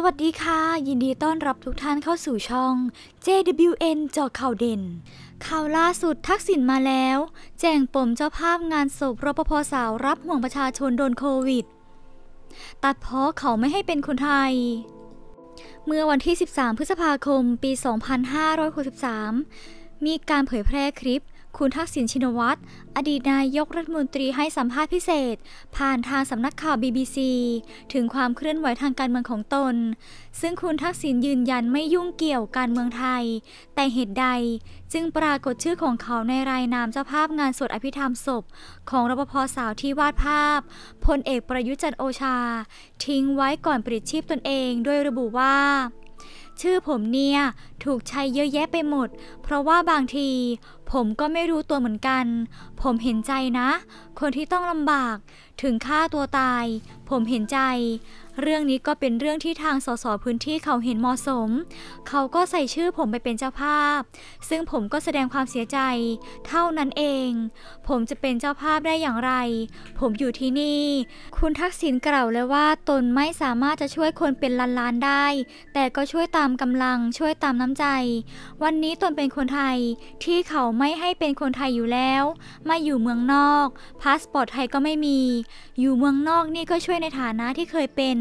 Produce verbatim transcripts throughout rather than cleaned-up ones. สวัสดีค่ะยินดีต้อนรับทุกท่านเข้าสู่ช่อง เจ ดับเบิลยู เอ็น เจาะข่าวเด่นข่าวล่าสุดทักษิณมาแล้วแจงปมเจ้าภาพงานศพรปภ.สาวรับห่วงประชาชนโดนโควิดตัดพ้อเขาไม่ให้เป็นคนไทยเมื่อวันที่สิบสามพฤษภาคมปีสองพันห้าร้อยหกสิบสามมีการเผยแพร่คลิปคุณทักษิณชินวัตรอดีตนายกรัฐมนตรีให้สัมภาษณ์พิเศษผ่านทางสำนักข่าว บี บี ซี ถึงความเคลื่อนไหวทางการเมืองของตนซึ่งคุณทักษิณยืนยันไม่ยุ่งเกี่ยวการเมืองไทยแต่เหตุใดจึงปรากฏชื่อของเขาในรายนามเจ้าภาพงานสวดอภิธรรมศพของรปภ.สาวที่วาดภาพพลเอกประยุทธ์จันทร์โอชาทิ้งไว้ก่อนปลิดชีพตนเองโดยระบุว่าชื่อผมเนี่ยถูกใช้เยอะแยะไปหมดเพราะว่าบางทีผมก็ไม่รู้ตัวเหมือนกันผมเห็นใจนะคนที่ต้องลำบากถึงฆ่าตัวตายผมเห็นใจเรื่องนี้ก็เป็นเรื่องที่ทางสสพื้นที่เขาเห็นเหมาะสมเขาก็ใส่ชื่อผมไปเป็นเจ้าภาพซึ่งผมก็แสดงความเสียใจเท่านั้นเองผมจะเป็นเจ้าภาพได้อย่างไรผมอยู่ที่นี่คุณทักษิณกล่าวเลยว่าตนไม่สามารถจะช่วยคนเป็นล้านๆได้แต่ก็ช่วยตามกำลังช่วยตามน้ำใจวันนี้ตนเป็นคนไทยที่เขาไม่ให้เป็นคนไทยอยู่แล้วมาอยู่เมืองนอกพาสปอร์ตไทยก็ไม่มีอยู่เมืองนอกนี่ก็ช่วยในฐานะที่เคยเป็น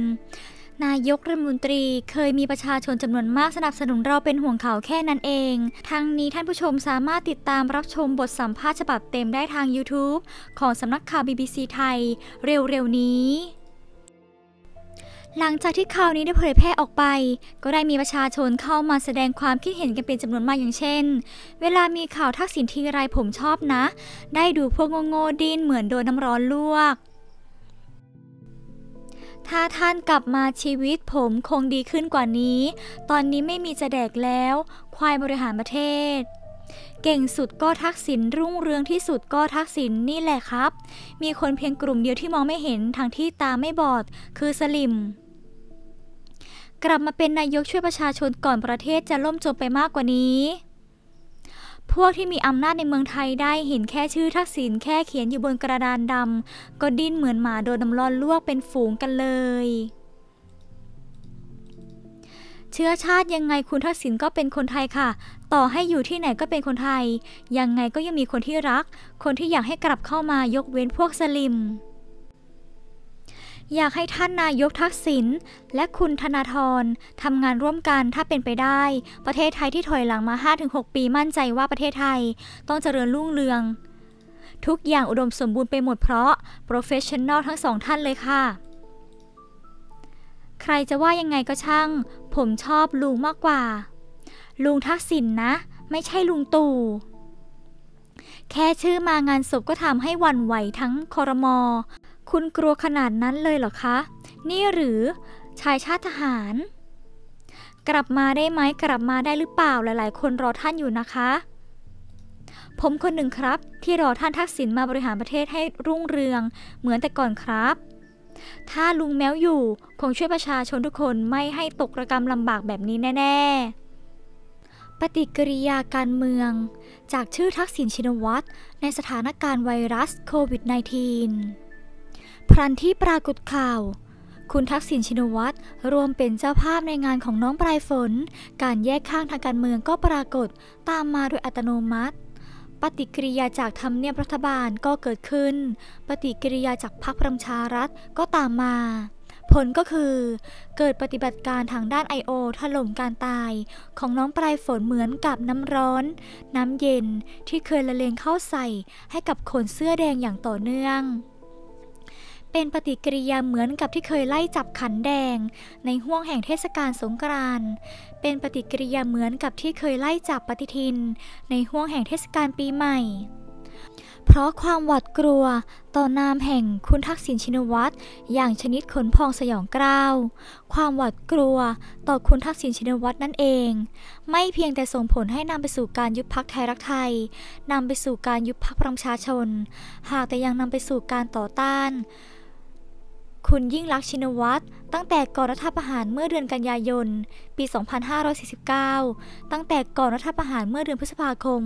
นายกรัฐมนตรีเคยมีประชาชนจำนวนมากสนับสนุนเราเป็นห่วงเขาแค่นั้นเองทั้งนี้ท่านผู้ชมสามารถติดตามรับชมบทสัมภาษณ์ฉบับเต็มได้ทาง ยูทูบ ของสำนักข่าว บี บี ซี ไทยเร็วๆนี้หลังจากที่ข่าวนี้ได้เผยแพร่ออกไปก็ได้มีประชาชนเข้ามาแสดงความคิดเห็นกันเป็นจำนวนมากอย่างเช่นเวลามีข่าวทักษิณทีไรผมชอบนะได้ดูพวกโง่ๆดิ้นเหมือนโดนน้ำร้อนลวกถ้าท่านกลับมาชีวิตผมคงดีขึ้นกว่านี้ตอนนี้ไม่มีจะแดกแล้วควายบริหารประเทศเก่งสุดก็ทักษิณรุ่งเรืองที่สุดก็ทักษิณนี่แหละครับมีคนเพียงกลุ่มเดียวที่มองไม่เห็นทั้งที่ตาไม่บอดคือสลิมกลับมาเป็นนายกช่วยประชาชนก่อนประเทศจะล่มจมไปมากกว่านี้พวกที่มีอำนาจในเมืองไทยได้เห็นแค่ชื่อทักษิณแค่เขียนอยู่บนกระดานดำก็ดิ้นเหมือนหมาโดนน้ำร้อนลวกเป็นฝูงกันเลยเชื้อชาติยังไงคุณทักษิณก็เป็นคนไทยค่ะต่อให้อยู่ที่ไหนก็เป็นคนไทยยังไงก็ยังมีคนที่รักคนที่อยากให้กลับเข้ามายกเว้นพวกสลิมอยากให้ท่านนายกทักษิณและคุณธนาธรทำงานร่วมกันถ้าเป็นไปได้ประเทศไทยที่ถอยหลังมา ห้าถึงหก ปีมั่นใจว่าประเทศไทยต้องเจริญรุ่งเรืองทุกอย่างอุดมสมบูรณ์ไปหมดเพราะโปรเฟชชั่นแนลทั้งสองท่านเลยค่ะใครจะว่ายังไงก็ช่างผมชอบลุงมากกว่าลุงทักษิณนะไม่ใช่ลุงตู่แค่ชื่อมางานศพก็ทำให้หวั่นไหวทั้งครม.คุณกลัวขนาดนั้นเลยเหรอคะนี่หรือชายชาติทหารกลับมาได้ไหมกลับมาได้หรือเปล่าหลายๆคนรอท่านอยู่นะคะผมคนหนึ่งครับที่รอท่านทักษิณมาบริหารประเทศให้รุ่งเรืองเหมือนแต่ก่อนครับถ้าลุงแมวอยู่คงช่วยประชาชนทุกคนไม่ให้ตกระกำลำบากแบบนี้แน่ๆปฏิกิริยาการเมืองจากชื่อทักษิณชินวัตรในสถานการณ์ไวรัสโควิด สิบเก้าพลันที่ปรากฏข่าวคุณทักษิณชินวัตรรวมเป็นเจ้าภาพในงานของน้องปลายฝนการแยกข้างทางการเมืองก็ปรากฏตามมาโดยอัตโนมัติปฏิกิริยาจากทำเนียบรัฐบาลก็เกิดขึ้นปฏิกิริยาจากพรรคประชารัฐก็ตามมาผลก็คือเกิดปฏิบัติการทางด้าน ไอ โอ ถล่มการตายของน้องปลายฝนเหมือนกับน้ำร้อนน้ำเย็นที่เคยละเลงเข้าใส่ให้กับคนเสื้อแดงอย่างต่อเนื่องเป็นปฏิกิริยาเหมือนกับที่เคยไล่จับขันแดงในห้วงแห่งเทศกาลสงกรานต์เป็นปฏิกิริยาเหมือนกับที่เคยไล่จับปฏิทินในห้วงแห่งเทศกาลปีใหม่เพราะความหวาดกลัวต่อนามแห่งคุณทักษิณชินวัตรอย่างชนิดขนพองสยองกล้าวความหวาดกลัวต่อคุณทักษิณชินวัตรนั่นเองไม่เพียงแต่ส่งผลให้นำไปสู่การยุบพรรคไทยรักไทยนำไปสู่การยุบพรรคประชาชนหากแต่ยังนำไปสู่การต่อต้านคุณยิ่งลักษณ์ชินวัตร ตั้งแต่ก่อนรัฐประหารเมื่อเดือนกันยายนปีสองพันห้าร้อยสี่สิบเก้าตั้งแต่ก่อนรัฐประหารเมื่อเดือนพฤษภาคม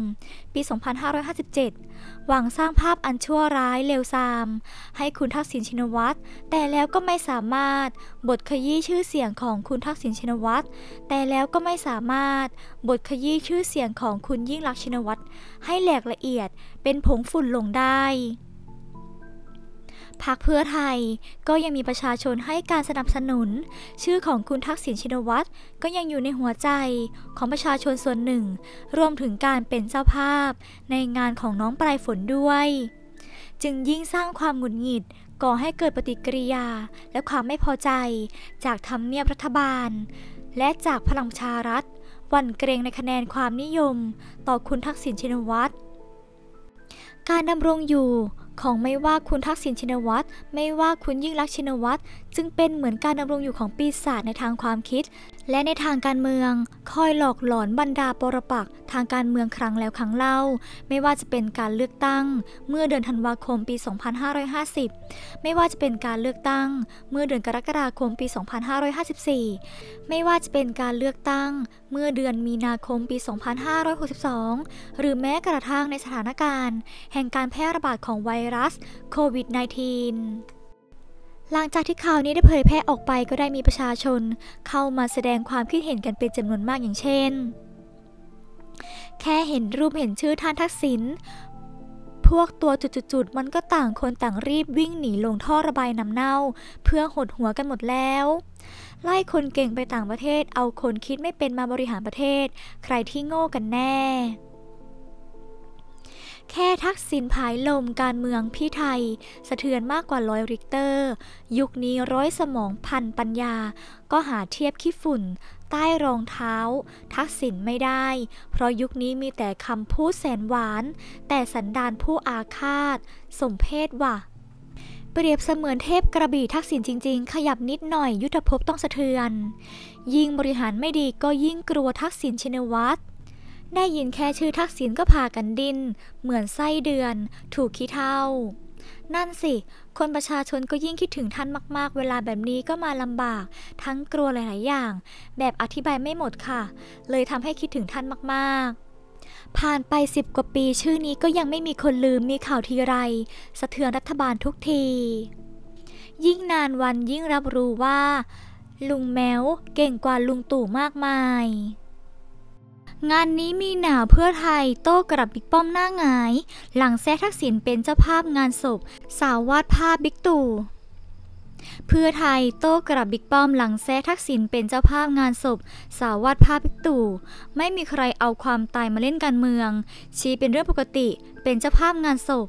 ปีสองพันห้าร้อยห้าสิบเจ็ดหวังสร้างภาพอันชั่วร้ายเลวทรามให้คุณทักษิณชินวัตรแต่แล้วก็ไม่สามารถบทขยี้ชื่อเสียงของคุณทักษิณชินวัตรแต่แล้วก็ไม่สามารถบทขยี้ชื่อเสียงของคุณยิ่งลักษณ์ชินวัตรให้แหลกละเอียดเป็นผงฝุ่นลงได้พรรคเพื่อไทยก็ยังมีประชาชนให้การสนับสนุนชื่อของคุณทักษิณชินวัตรก็ยังอยู่ในหัวใจของประชาชนส่วนหนึ่งรวมถึงการเป็นเจ้าภาพในงานของน้องปลายฝนด้วยจึงยิ่งสร้างความหงุดหงิดก่อให้เกิดปฏิกิริยาและความไม่พอใจจากทำเนียบรัฐบาลและจากพลังประชารัฐหวั่นเกรงในคะแนนความนิยมต่อคุณทักษิณชินวัตรการดำรงอยู่ของไม่ว่าคุณทักษิณชินวัตรไม่ว่าคุณยิ่งลักษณ์ชินวัตรจึงเป็นเหมือนการดำรงอยู่ของปีศาจในทางความคิดและในทางการเมืองคอยหลอกหลอนบรรดาปรปักษ์ทางการเมืองครั้งแล้วครั้งเล่าไม่ว่าจะเป็นการเลือกตั้งเมื่อเดือนธันวาคมปีสองพันห้าร้อยห้าสิบไม่ว่าจะเป็นการเลือกตั้งเมื่อเดือนกรกฎาคมปีสองพันห้าร้อยห้าสิบสี่ไม่ว่าจะเป็นการเลือกตั้งเมื่อเดือนมีนาคมปีสองพันห้าร้อยหกสิบสองหรือแม้กระทั่งในสถานการณ์แห่งการแพร่ระบาดของไวรัสโควิด สิบเก้าหลังจากที่ข่าวนี้ได้เผยแพร่ออกไปก็ได้มีประชาชนเข้ามาแสดงความคิดเห็นกันเป็นจำนวนมากอย่างเช่นแค่เห็นรูปเห็นชื่อท่านทักษิณพวกตัวจุดๆมันก็ต่างคนต่างรีบวิ่งหนีลงท่อระบายน้ำเน่าเพื่อหดหัวกันหมดแล้วไล่คนเก่งไปต่างประเทศเอาคนคิดไม่เป็นมาบริหารประเทศใครที่โง่กันแน่แค่ทักษิณผายลมการเมืองพี่ไทยสะเทือนมากกว่าร้อยริกเตอร์ยุคนี้ร้อยสมองพันปัญญาก็หาเทียบขี้ฝุ่นใต้รองเท้าทักษิณไม่ได้เพราะยุคนี้มีแต่คำพูดแสนหวานแต่สันดานผู้อาฆาตสมเพศว่ะเปรียบเสมือนเทพกระบี่ทักษิณจริงๆขยับนิดหน่อยยุทธภพต้องสะเทือนยิ่งบริหารไม่ดีก็ยิ่งกลัวทักษิณชินวัตรได้ยินแค่ชื่อทักษิณก็พากันดิ้นเหมือนไส้เดือนถูกขี้เถ้านั่นสิคนประชาชนก็ยิ่งคิดถึงท่านมากๆเวลาแบบนี้ก็มาลำบากทั้งกลัวหลายๆอย่างแบบอธิบายไม่หมดค่ะเลยทำให้คิดถึงท่านมากๆผ่านไปสิบกว่าปีชื่อนี้ก็ยังไม่มีคนลืมมีข่าวทีไรสะเทือนรัฐบาลทุกทียิ่งนานวันยิ่งรับรู้ว่าลุงแมวเก่งกว่าลุงตู่มากมายงานนี้มีหนาวเพื่อไทยโต้กลับบิ๊กป้อมหน้าหงายหลังแซ่ทักษิณเป็นเจ้าภาพงานศพสาววาดภาพบิ๊กตู่เพื่อไทยโต้กลับบิ๊กป้อมหลังแซ่ทักษิณเป็นเจ้าภาพงานศพสาววาดภาพบิ๊กตู่ไม่มีใครเอาความตายมาเล่นการเมืองชี้เป็นเรื่องปกติเป็นเจ้าภาพงานศพ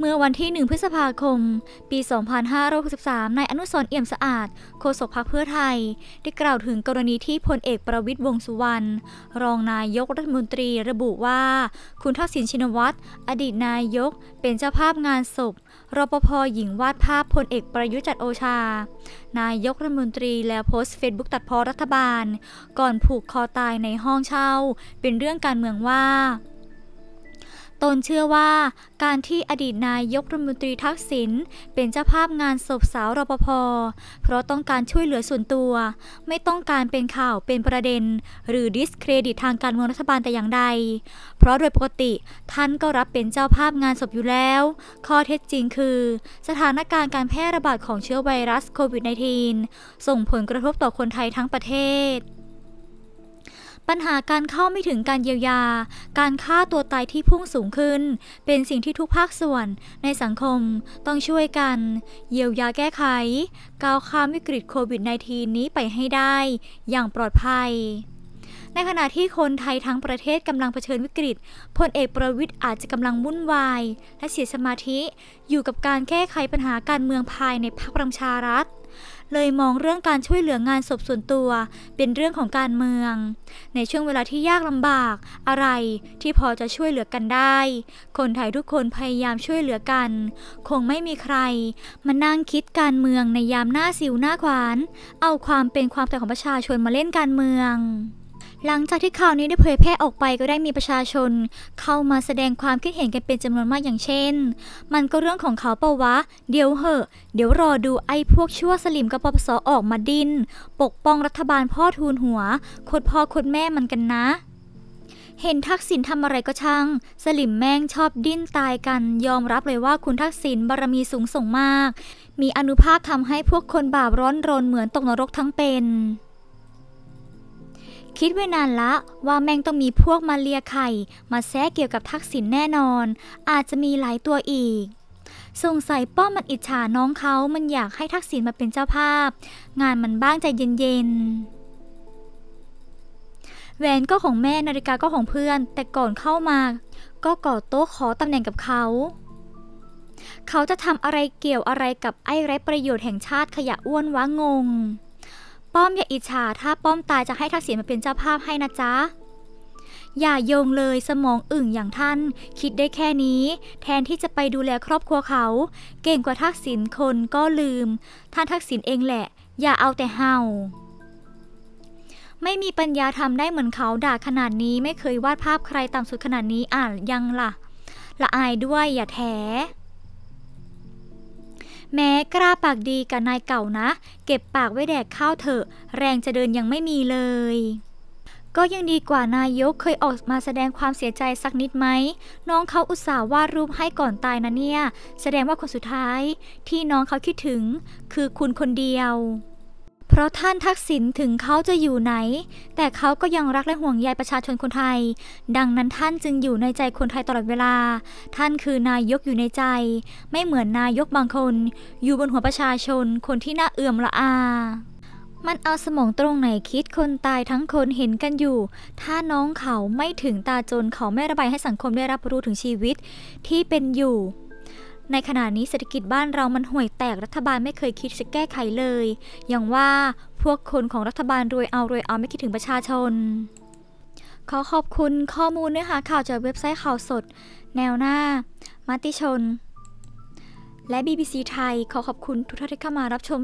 เมื่อวันที่หนึ่งพฤษภาคมปีสองพันห้าร้อยหกสิบสามนายอนุสรณ์เอี่ยมสะอาดโฆษกพรรคเพื่อไทยได้กล่าวถึงกรณีที่พลเอกประวิตรวงษ์สุวรรณรองนายกรัฐมนตรีระบุว่าคุณทักษิณชินวัตรอดีตนายกเป็นเจ้าภาพงานศพรปภ.หญิงวาดภาพพลเอกประยุทธ์จันทร์โอชานายกรัฐมนตรีแล้วโพสต์เฟซบุ๊กตัดพ้อรัฐบาลก่อนผูกคอตายในห้องเช่าเป็นเรื่องการเมืองว่าตนเชื่อว่าการที่อดีตนายกรัฐมนตรีทักษิณเป็นเจ้าภาพงานศพสาวรปภ.เพราะต้องการช่วยเหลือส่วนตัวไม่ต้องการเป็นข่าวเป็นประเด็นหรือดิสเครดิตทางการเมืองรัฐบาลแต่อย่างใดเพราะโดยปกติท่านก็รับเป็นเจ้าภาพงานศพอยู่แล้วข้อเท็จจริงคือสถานการณ์การแพร่ระบาดของเชื้อไวรัสโควิด สิบเก้า ส่งผลกระทบต่อคนไทยทั้งประเทศปัญหาการเข้าไม่ถึงการเยียวยาการฆ่าตัวตายที่พุ่งสูงขึ้นเป็นสิ่งที่ทุกภาคส่วนในสังคมต้องช่วยกันเยียวยาแก้ไขก้าวข้ามวิกฤตโควิด สิบเก้า นี้ไปให้ได้อย่างปลอดภัยในขณะที่คนไทยทั้งประเทศกำลังเผชิญวิกฤตพลเอกประวิตรอาจจะกำลังวุ่นวายและเสียสมาธิอยู่กับการแก้ไขปัญหาการเมืองภายในพรรคประชารัฐเลยมองเรื่องการช่วยเหลืองานศพส่วนตัวเป็นเรื่องของการเมืองในช่วงเวลาที่ยากลำบากอะไรที่พอจะช่วยเหลือกันได้คนไทยทุกคนพยายามช่วยเหลือกันคงไม่มีใครมานั่งคิดการเมืองในยามหน้าสิวหน้าขวานเอาความเป็นความตายของประชาชนมาเล่นการเมือง หลังจากที่ข่าวนี้ได้เผยแพร่ออกไปก็ได้มีประชาชนเข้ามาแสดงความคิดเห็นกันเป็นจำนวนมากอย่างเช่นมันก็เรื่องของเขาเปล่าวะเดี๋ยวเหอะเดี๋ยวรอดูไอ้พวกชั่วสลิมกับปปส.ออกมาดินปกป้องรัฐบาลพ่อทูนหัวโคตรพ่อโคตรแม่มันกันนะเห็นทักษิณทำอะไรก็ช่างสลิมแม่งชอบดิ้นตายกันยอมรับเลยว่าคุณทักษิณบารมีสูงส่งมากมีอานุภาพทำให้พวกคนบาปร้อนรนเหมือนตกนรกทั้งเป็นคิดไว้นานละว่าแม่งต้องมีพวกมาเลียไข่มาแซะเกี่ยวกับทักษิณแน่นอนอาจจะมีหลายตัวอีกสงสัยป้อมมันอิจฉาน้องเขามันอยากให้ทักษิณมาเป็นเจ้าภาพงานมันบ้างใจเย็นๆแหวนก็ของแม่นาฬิกาก็ของเพื่อนแต่ก่อนเข้ามาก็ก่อโต๊ะขอตำแหน่งกับเขาเขาจะทำอะไรเกี่ยวอะไรกับไอ้ไร้ประโยชน์แห่งชาติขยะอ้วนวะงงป้อมอย่าอิจฉาถ้าป้อมตายจะให้ทักษิณมาเป็นเจ้าภาพให้นะจ๊ะอย่าโยงเลยสมองอึ่งอย่างท่านคิดได้แค่นี้แทนที่จะไปดูแลครอบครัวเขาเก่งกว่าทักษิณคนก็ลืมท่านทักษิณเองแหละอย่าเอาแต่เห่าไม่มีปัญญาทำได้เหมือนเขาด่าขนาดนี้ไม่เคยวาดภาพใครต่ำสุดขนาดนี้อ่านยังล่ะละอายด้วยอย่าแถแม้กล้าปากดีกับนายเก่านะเก็บปากไว้แดกข้าวเถอะแรงจะเดินยังไม่มีเลยก็ยังดีกว่านายกเคยออกมาแสดงความเสียใจสักนิดไหมน้องเขาอุตส่าห์วาดรูปให้ก่อนตายนะเนี่ยแสดงว่าคนสุดท้ายที่น้องเขาคิดถึงคือคุณคนเดียวเพราะท่านทักษิณถึงเขาจะอยู่ไหนแต่เขาก็ยังรักและห่วงใยประชาชนคนไทยดังนั้นท่านจึงอยู่ในใจคนไทยตลอดเวลาท่านคือนายกอยู่ในใจไม่เหมือนนายกบางคนอยู่บนหัวประชาชนคนที่น่าเอื่อมละอามันเอาสมองตรงไหนคิดคนตายทั้งคนเห็นกันอยู่ถ้าน้องเขาไม่ถึงตาจนเขาไม่ระบายให้สังคมได้รับรู้ถึงชีวิตที่เป็นอยู่ในขณะนี้เศรษฐกิจบ้านเรามันห่วยแตกรัฐบาลไม่เคยคิดจะแก้ไขเลยอย่างว่าพวกคนของรัฐบาลรวยเอารวยเอาไม่คิดถึงประชาชนขอขอบคุณข้อมูลเนื้อหาข่าวจากเว็บไซต์ข่าวสดแนวหน้ามติชนและ บี บี ซี ไทยขอขอบคุณทุกท่านที่เข้ามารับชม